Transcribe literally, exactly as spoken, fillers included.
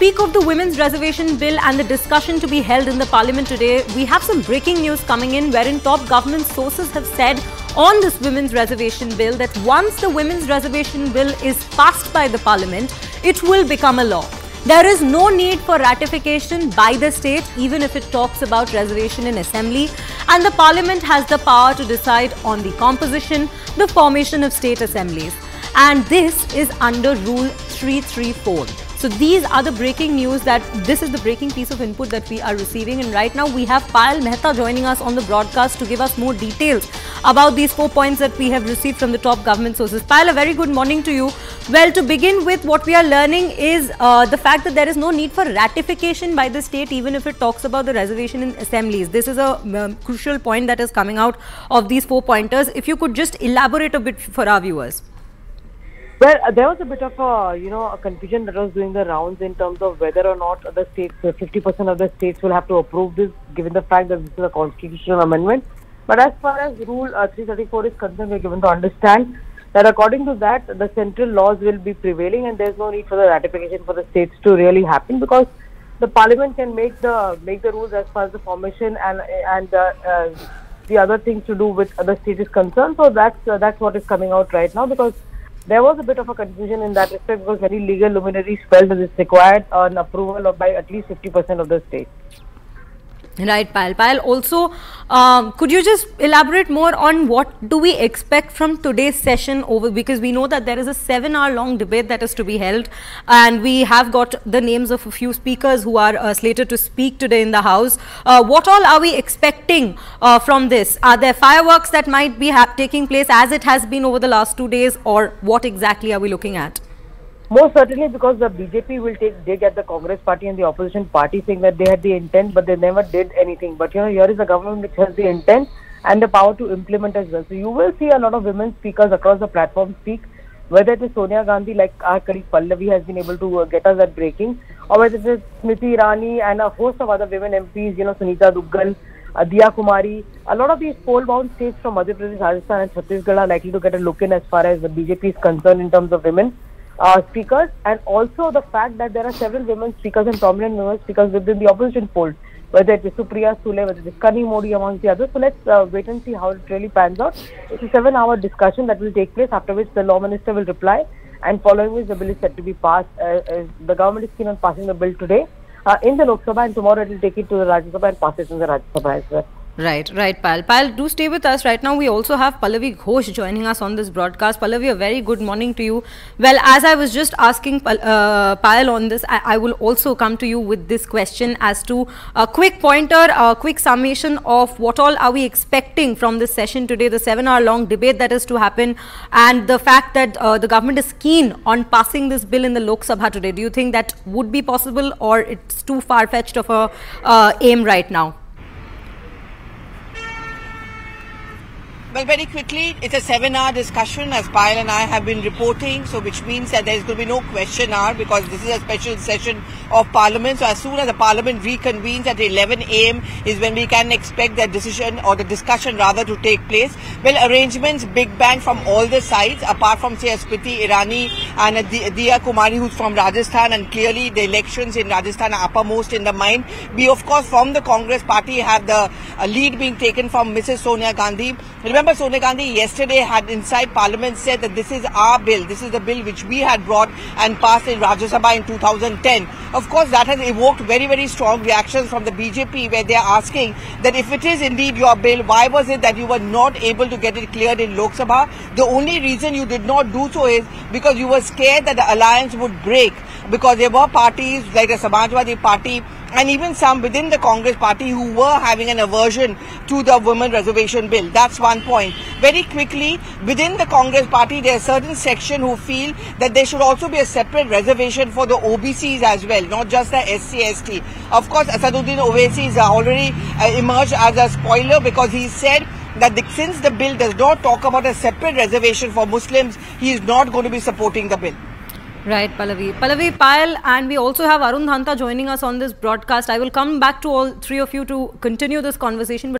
speak of the Women's Reservation Bill and the discussion to be held in the Parliament today, we have some breaking news coming in wherein top government sources have said on this Women's Reservation Bill that once the Women's Reservation Bill is passed by the Parliament, it will become a law. There is no need for ratification by the state, even if it talks about reservation in assembly, and the Parliament has the power to decide on the composition, the formation of state assemblies, and this is under Rule three three four. So these are the breaking news that this is the breaking piece of input that we are receiving, and right now we have Payal Mehta joining us on the broadcast to give us more details about these four points that we have received from the top government sources. Payal, a very good morning to you. Well, to begin with, what we are learning is uh, the fact that there is no need for ratification by the state even if it talks about the reservation in assemblies. This is a um, crucial point that is coming out of these four pointers. If you could just elaborate a bit for our viewers. Well, there was a bit of a, you know, a confusion that was doing the rounds in terms of whether or not the states, fifty percent of the states will have to approve this, given the fact that this is a constitutional amendment. But as far as Rule uh, three thirty-four is concerned, we are given to understand that according to that, the central laws will be prevailing and there is no need for the ratification for the states to really happen, because the Parliament can make the make the rules as far as the formation and and uh, uh, the other things to do with the state is concerned. So that's uh, that's what is coming out right now, because there was a bit of a confusion in that respect, because many legal luminaries felt that it's required an approval of by at least fifty percent of the state. Right, Payal. Payal, also, um, could you just elaborate more on what do we expect from today's session over? Because we know that there is a seven hour long debate that is to be held, and we have got the names of a few speakers who are uh, slated to speak today in the House. Uh, what all are we expecting uh, from this? Are there fireworks that might be ha taking place as it has been over the last two days, or what exactly are we looking at? Most certainly, because the B J P will take dig at the Congress party and the opposition party, saying that they had the intent but they never did anything. But you know, here is a government which has the intent and the power to implement as well. So you will see a lot of women speakers across the platform speak, whether it is Sonia Gandhi, like our colleague Pallavi has been able to uh, get us at breaking, or whether it is Smriti Irani and a host of other women M Ps, you know, Sunita Duggal, uh, Diya Kumari. A lot of these poll-bound states from Madhya Pradesh, Rajasthan and Chhattisgarh are likely to get a look in as far as the B J P is concerned in terms of women Uh, speakers, and also the fact that there are several women speakers and prominent women speakers within the opposition fold, whether it is Supriya Sule, whether it is Kanimozhi, amongst the others. So let's uh, wait and see how it really pans out. It's a seven hour discussion that will take place, after which the law minister will reply, and following which the bill is set to be passed. Uh, uh, the government is keen on passing the bill today uh, in the Lok Sabha, and tomorrow it will take it to the Rajya Sabha and pass it in the Rajya Sabha as well. Right, right, Payal. Payal, do stay with us. Right now, we also have Pallavi Ghosh joining us on this broadcast. Pallavi, a very good morning to you. Well, as I was just asking uh, Payal on this, I, I will also come to you with this question as to a quick pointer, a quick summation of what all are we expecting from this session today, the seven hour long debate that is to happen, and the fact that uh, the government is keen on passing this bill in the Lok Sabha today. Do you think that would be possible, or it's too far-fetched of a uh, aim right now? Well, very quickly, it's a seven hour discussion, as Payal and I have been reporting, so which means that there's going to be no question hour, because this is a special session of Parliament. So as soon as the Parliament reconvenes at eleven A M is when we can expect that decision, or the discussion rather, to take place. Well, arrangements big bang from all the sides, apart from say Smriti Irani and Adiya Kumari, who's from Rajasthan, and clearly the elections in Rajasthan are uppermost in the mind. We, of course, from the Congress party have the uh, lead being taken from Missus Sonia Gandhi. Remember, Sonia Gandhi yesterday had inside Parliament said that this is our bill, this is the bill which we had brought and passed in Rajya Sabha in two thousand ten. Of course, that has evoked very, very strong reactions from the B J P, where they are asking that if it is indeed your bill, why was it that you were not able to get it cleared in Lok Sabha? The only reason you did not do so is because you were scared that the alliance would break, because there were parties like the Samajwadi Party and even some within the Congress party who were having an aversion to the Women Reservation Bill. That's one point. Very quickly, within the Congress party, there are certain section who feel that there should also be a separate reservation for the O B Cs as well, not just the S C S T. Of course, Asaduddin Owaisi has already uh, emerged as a spoiler, because he said that the, since the bill does not talk about a separate reservation for Muslims, he is not going to be supporting the bill. Right, Pallavi. Pallavi, Payal, and we also have Arun Dhanta joining us on this broadcast. I will come back to all three of you to continue this conversation. But